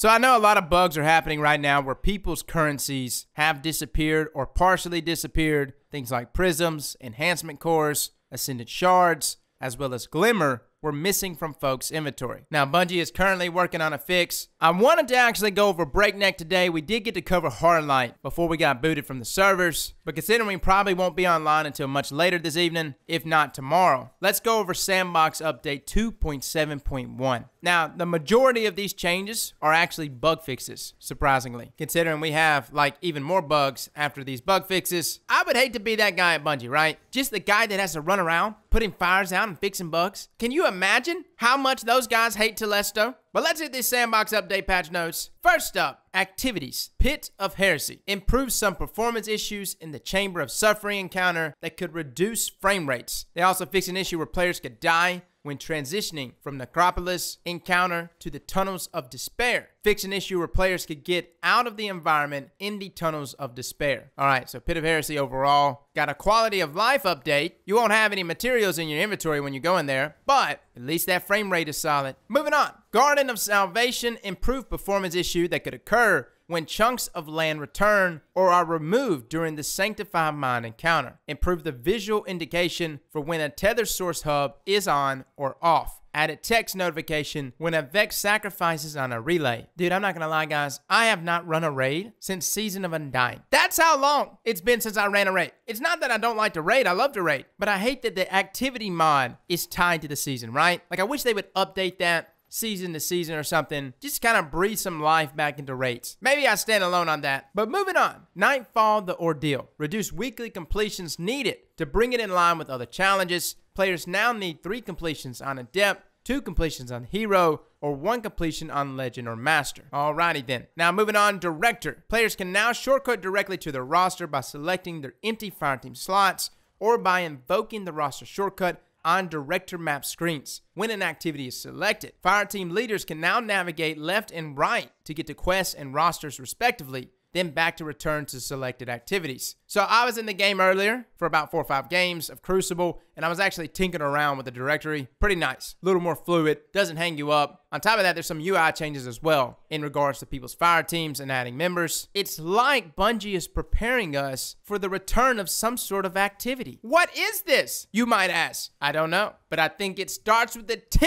So I know a lot of bugs are happening right now where people's currencies have disappeared or partially disappeared. Things like prisms, enhancement cores, ascended shards, as well as glimmer were missing from folks' inventory. Now, Bungie is currently working on a fix. I wanted to actually go over Breakneck today. We did get to cover Hardlight before we got booted from the servers, but considering we probably won't be online until much later this evening, if not tomorrow, let's go over Sandbox Update 2.7.1. Now, the majority of these changes are actually bug fixes, surprisingly, considering we have, like, even more bugs after these bug fixes. I would hate to be that guy at Bungie, right? Just the guy that has to run around, putting fires out and fixing bugs. Can you imagine how much those guys hate Telesto? But let's hit these Sandbox Update patch notes. First up, activities. Pit of Heresy improves some performance issues in the Chamber of Suffering encounter that could reduce frame rates. They also fixed an issue where players could die when transitioning from Necropolis encounter to the Tunnels of Despair. Fix an issue where players could get out of the environment in the Tunnels of Despair. All right, so Pit of Heresy overall. Got a quality of life update. You won't have any materials in your inventory when you go in there, but at least that frame rate is solid. Moving on. Garden of Salvation improved performance issue that could occur when chunks of land return or are removed during the Sanctified Mind encounter. Improve the visual indication for when a tether source hub is on or off. Added text notification when a Vex sacrifices on a relay. Dude, I'm not gonna lie, guys. I have not run a raid since Season of Undying. That's how long it's been since I ran a raid. It's not that I don't like to raid. I love to raid. But I hate that the activity mod is tied to the season, right? Like, I wish they would update that season to season or something. Just kind of breathe some life back into rates. Maybe I stand alone on that. But moving on. Nightfall, the Ordeal. Reduce weekly completions needed to bring it in line with other challenges. Players now need 3 completions on Adept, 2 completions on Hero, or 1 completion on Legend or Master. Alrighty then. Now moving on, Director. Players can now shortcut directly to their roster by selecting their empty fireteam slots or by invoking the roster shortcut on director map screens when an activity is selected. Fireteam leaders can now navigate left and right to get to quests and rosters respectively, then back to return to selected activities. So I was in the game earlier for about 4 or 5 games of Crucible, and I was actually tinkering around with the directory. Pretty nice. A little more fluid. Doesn't hang you up. On top of that, there's some UI changes as well in regards to people's fire teams and adding members. It's like Bungie is preparing us for the return of some sort of activity. What is this, you might ask? I don't know, but I think it starts with the T.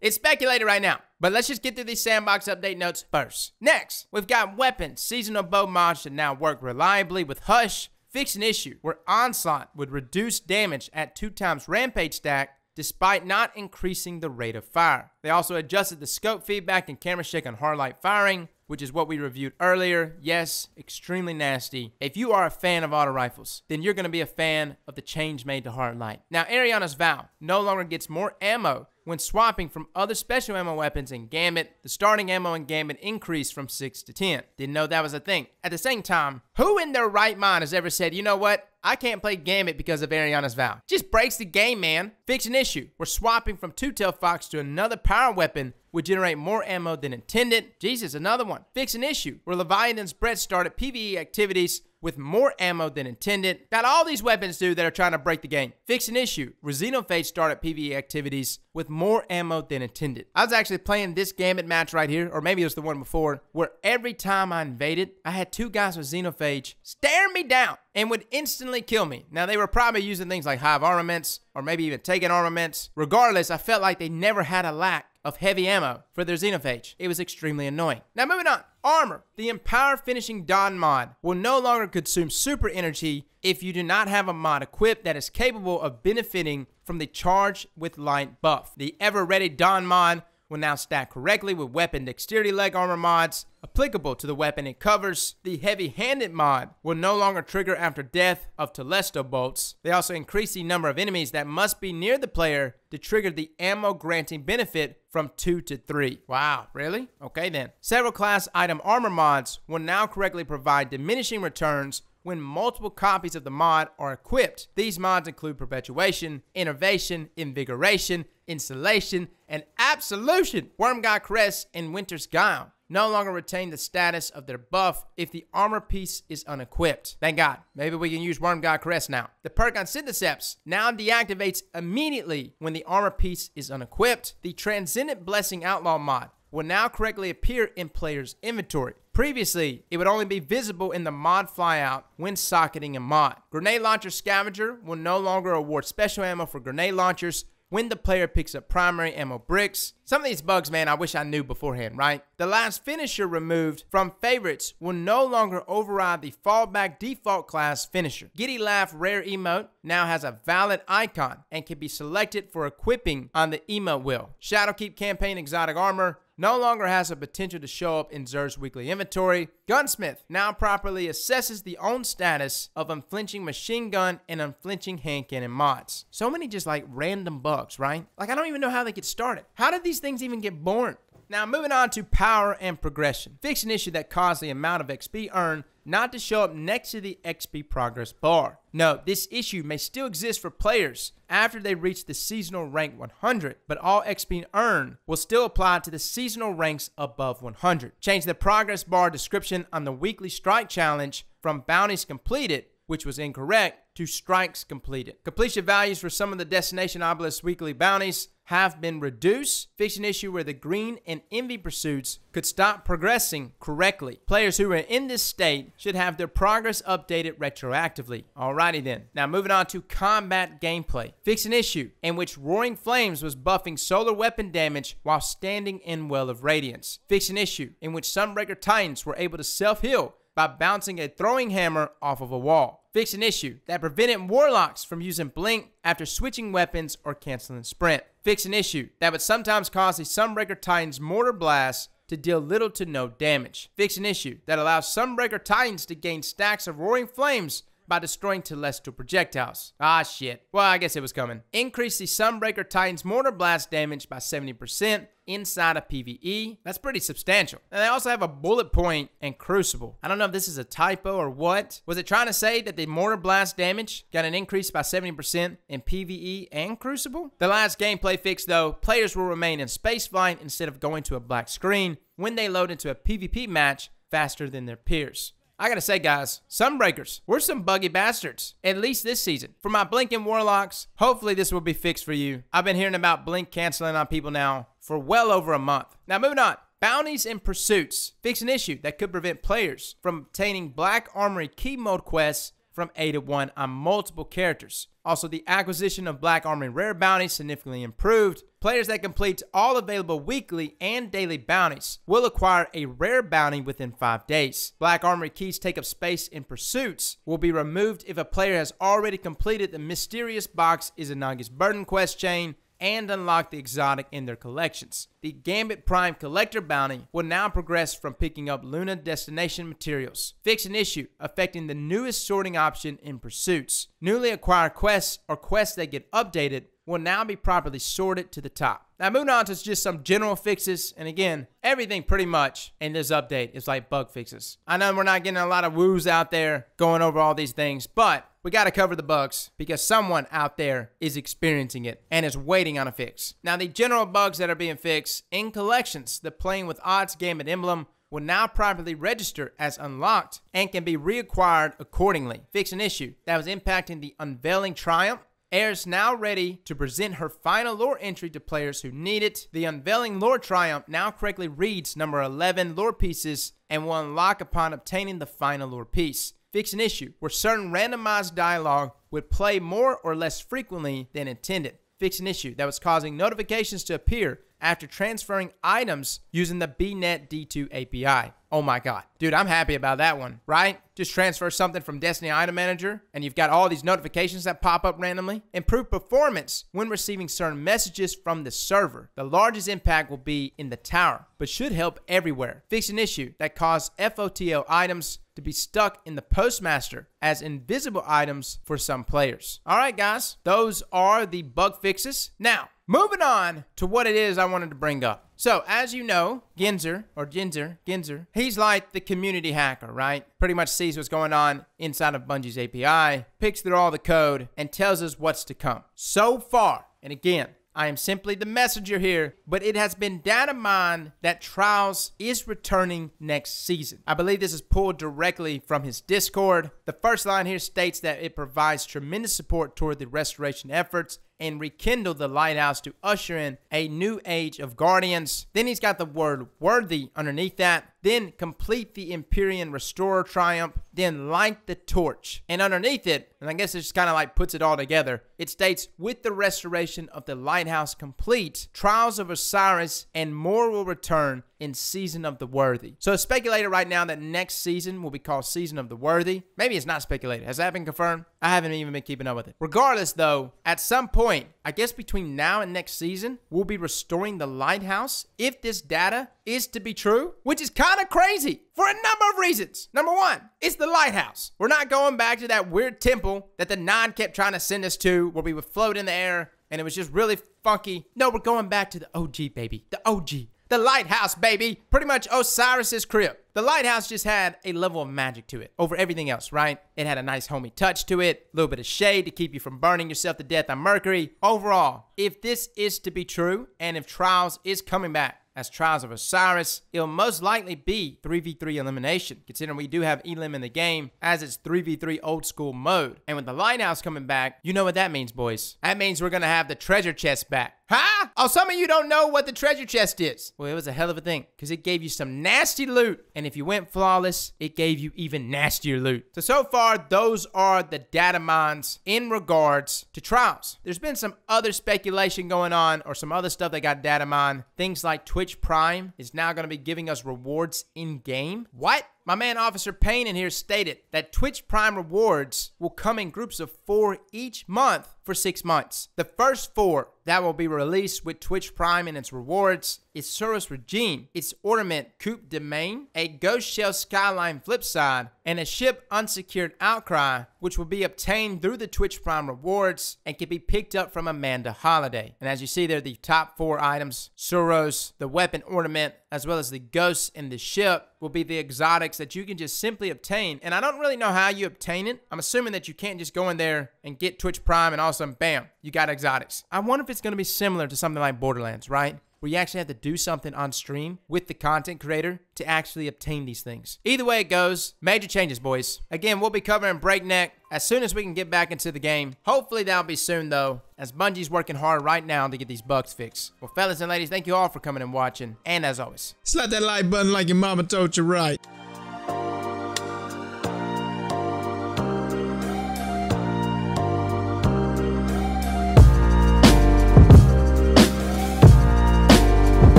It's speculated right now. But let's just get through these Sandbox Update notes first. Next, we've got weapons. Seasonal bow mods should now work reliably with Hush. Fix an issue where Onslaught would reduce damage at 2x Rampage stack despite not increasing the rate of fire. They also adjusted the scope feedback and camera shake on Hardlight firing, which is what we reviewed earlier. Yes, extremely nasty. If you are a fan of auto rifles, then you're going to be a fan of the change made to Hardlight. Now, Ariana's Vow no longer gets more ammo when swapping from other special ammo weapons in Gambit. The starting ammo in Gambit increased from 6 to 10. Didn't know that was a thing. At the same time, who in their right mind has ever said, you know what? I can't play Gambit because of Ariana's Vow. Just breaks the game, man. Fix an issue. We're swapping from Two-Tail Fox to another power weapon would generate more ammo than intended. Jesus, another one. Fix an issue where Leviathan's Breath started PvE activities with more ammo than intended. Got all these weapons, dude, that are trying to break the game. Fix an issue where Xenophage started PvE activities with more ammo than intended. I was actually playing this Gambit match right here, or maybe it was the one before, where every time I invaded, I had 2 guys with Xenophage stare me down and would instantly kill me. Now, they were probably using things like hive armaments, or maybe even taken armaments. Regardless, I felt like they never had a lack of heavy ammo for their Xenophage. It was extremely annoying. Now moving on, armor. The Empower Finishing Dawn mod will no longer consume super energy if you do not have a mod equipped that is capable of benefiting from the Charge with Light buff. The Ever Ready Dawn mod will now stack correctly with weapon dexterity leg armor mods applicable to the weapon it covers. The Heavy-Handed mod will no longer trigger after death of Telesto bolts. They also increase the number of enemies that must be near the player to trigger the ammo granting benefit from 2 to 3. Wow, really? Okay then. Several class item armor mods will now correctly provide diminishing returns when multiple copies of the mod are equipped. These mods include Perpetuation, Innervation, Invigoration, Insulation, and Absolution. Wormgod Crest and Winter's Gown no longer retain the status of their buff if the armor piece is unequipped. Thank God. Maybe we can use Wormgod Crest now. The perk on Syntheseps now deactivates immediately when the armor piece is unequipped. The Transcendent Blessing Outlaw mod will now correctly appear in player's inventory. Previously, it would only be visible in the mod flyout when socketing a mod. Grenade Launcher Scavenger will no longer award special ammo for grenade launchers when the player picks up primary ammo bricks. Some of these bugs, man, I wish I knew beforehand, right? The last finisher removed from favorites will no longer override the fallback default class finisher. Giddy Laugh Rare Emote now has a valid icon and can be selected for equipping on the emote wheel. Shadowkeep Campaign Exotic Armor no longer has the potential to show up in Xur's weekly inventory. Gunsmith now properly assesses the own status of unflinching machine gun and unflinching hand cannon mods. So many just like random bugs, right? Like I don't even know how they get started. How did these things even get born? Now moving on to power and progression. Fix an issue that caused the amount of XP earned not to show up next to the XP progress bar. Note, this issue may still exist for players after they reach the seasonal rank 100, but all XP earned will still apply to the seasonal ranks above 100. Change the progress bar description on the weekly strike challenge from bounties completed, which was incorrect, to strikes completed. Completion values for some of the Destination Obelisk weekly bounties have been reduced. Fix an issue where the green and envy pursuits could stop progressing correctly. Players who are in this state should have their progress updated retroactively. Alrighty then. Now moving on to combat gameplay. Fix an issue in which Roaring Flames was buffing solar weapon damage while standing in Well of Radiance. Fix an issue in which Sunbreaker Titans were able to self-heal by bouncing a throwing hammer off of a wall. Fix an issue that prevented warlocks from using Blink after switching weapons or canceling sprint. Fix an issue that would sometimes cause the Sunbreaker Titans Mortar Blast to deal little to no damage. Fix an issue that allows Sunbreaker Titans to gain stacks of Roaring Flames by destroying Telesto projectiles. Ah shit, well I guess it was coming. Increase the Sunbreaker Titans Mortar Blast damage by 70% inside of PvE. That's pretty substantial. And they also have a bullet point and Crucible. I don't know if this is a typo or what. Was it trying to say that the Mortar Blast damage got an increase by 70% in PvE and Crucible? The last gameplay fix though, players will remain in spaceflight instead of going to a black screen when they load into a PvP match faster than their peers. I gotta say guys, Sunbreakers, we're some buggy bastards, at least this season. For my Blinking Warlocks, hopefully this will be fixed for you. I've been hearing about Blink canceling on people now for well over a month. Now moving on, bounties and pursuits. Fix an issue that could prevent players from obtaining Black Armory key mode quests from 8 to 1 on multiple characters. Also, the acquisition of Black Armory rare bounties significantly improved. Players that complete all available weekly and daily bounties will acquire a rare bounty within 5 days. Black Armory keys take up space in pursuits will be removed if a player has already completed the mysterious box Izanagi's Burden quest chain and unlock the exotic in their collections. The Gambit Prime Collector bounty will now progress from picking up Luna destination materials. Fix an issue affecting the newest sorting option in pursuits. Newly acquired quests or quests that get updated will now be properly sorted to the top. Now moving on to just some general fixes, and again, everything pretty much in this update is like bug fixes. I know we're not getting a lot of woos out there going over all these things, but we gotta cover the bugs because someone out there is experiencing it and is waiting on a fix. Now the general bugs that are being fixed in collections, the Playing with Odds Gambit emblem will now properly register as unlocked and can be reacquired accordingly. Fix an issue that was impacting the Unveiling Triumph. Air's now ready to present her final lore entry to players who need it. The Unveiling Lore Triumph now correctly reads number 11 lore pieces and will unlock upon obtaining the final lore piece. Fix an issue where certain randomized dialogue would play more or less frequently than intended. Fix an issue that was causing notifications to appear after transferring items using the BNet D2 API. Oh my God. Dude, I'm happy about that one, right? Just transfer something from Destiny Item Manager and you've got all these notifications that pop up randomly. Improved performance when receiving certain messages from the server. The largest impact will be in the tower, but should help everywhere. Fix an issue that caused FOTL items to be stuck in the postmaster as invisible items for some players. All right, guys, those are the bug fixes. Now, moving on to what it is I wanted to bring up. So, as you know, Ginzer, he's like the community hacker, right? Pretty much sees what's going on inside of Bungie's API, picks through all the code, and tells us what's to come. So far, and again, I am simply the messenger here, but it has been data mined that Trials is returning next season. I believe this is pulled directly from his Discord. The first line here states that it provides tremendous support toward the restoration efforts and rekindle the lighthouse to usher in a new age of guardians. Then he's got the word worthy underneath that. Then complete the Empyrean Restorer Triumph. Then light the torch. And underneath it, and I guess it just kind of like puts it all together, it states, with the restoration of the lighthouse complete, Trials of Osiris and more will return in Season of the Worthy. So it's speculated right now that next season will be called Season of the Worthy. Maybe it's not speculated. Has that been confirmed? I haven't even been keeping up with it. Regardless though, at some point, I guess between now and next season, we'll be restoring the lighthouse if this data is to be true, which is kind of crazy for a number of reasons. Number one, it's the lighthouse. We're not going back to that weird temple that the Nine kept trying to send us to where we would float in the air and it was just really funky. No, we're going back to the OG, baby. The OG. The lighthouse, baby. Pretty much Osiris's crib. The lighthouse just had a level of magic to it over everything else, right? It had a nice homey touch to it, a little bit of shade to keep you from burning yourself to death on Mercury. Overall, if this is to be true, and if Trials is coming back as Trials of Osiris, it'll most likely be 3v3 elimination, considering we do have Elim in the game as it's 3v3 old school mode. And with the lighthouse coming back, you know what that means, boys. That means we're gonna have the treasure chest back. Huh? Oh, some of you don't know what the treasure chest is. Well, it was a hell of a thing because it gave you some nasty loot. And if you went flawless, it gave you even nastier loot. So far, those are the data mines in regards to Trials. There's been some other speculation going on or some other stuff that got data mined. Things like Twitch Prime is now going to be giving us rewards in-game. What? My man Officer Payne in here stated that Twitch Prime rewards will come in groups of 4 each month for 6 months. The first 4 that will be released with Twitch Prime and its rewards is Surus Regime, its ornament Coupe de Main, a Ghost Shell Skyline Flipside, and a Ship Unsecured Outcry, which will be obtained through the Twitch Prime rewards and can be picked up from Amanda Holiday. And as you see there, the top 4 items, Surus, the weapon ornament, as well as the ghosts and the ship, will be the exotics that you can just simply obtain. And I don't really know how you obtain it. I'm assuming that you can't just go in there and get Twitch Prime and all of a sudden, bam, you got exotics. I wonder if it's going to be similar to something like Borderlands, right? Where you actually have to do something on stream with the content creator to actually obtain these things. Either way it goes, major changes, boys. Again, we'll be covering Breakneck as soon as we can get back into the game. Hopefully that'll be soon though, as Bungie's working hard right now to get these bugs fixed. Well, fellas and ladies, thank you all for coming and watching. And as always, slap that like button like your mama told you right.